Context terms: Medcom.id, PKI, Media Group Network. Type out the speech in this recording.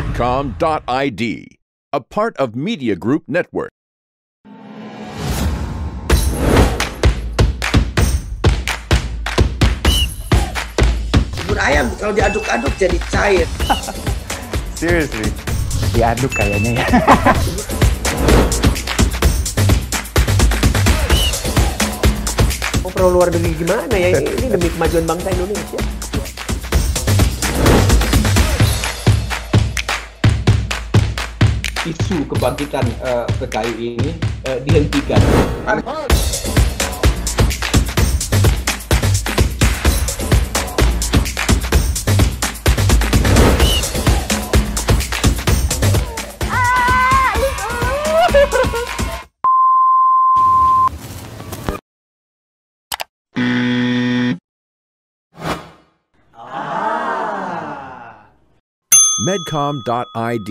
Medcom.id, a part of Media Group Network. Ayam kalau diaduk-aduk jadi cair. Seriously, diaduk kayaknya ya. Perlu luar negeri gimana ya? Ini demi kemajuan bangsa Indonesia. Isu kebangkitan PKI ini dihentikan. Medcom.id,